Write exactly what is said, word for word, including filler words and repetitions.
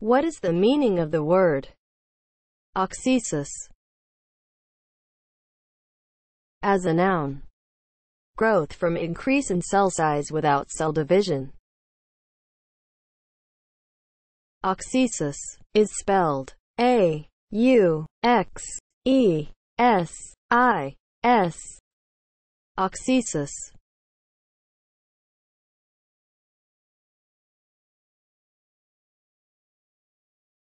What is the meaning of the word oxysis as a noun? Growth from increase in cell size without cell division. Auxesis is spelled A U X E S I S. Auxesis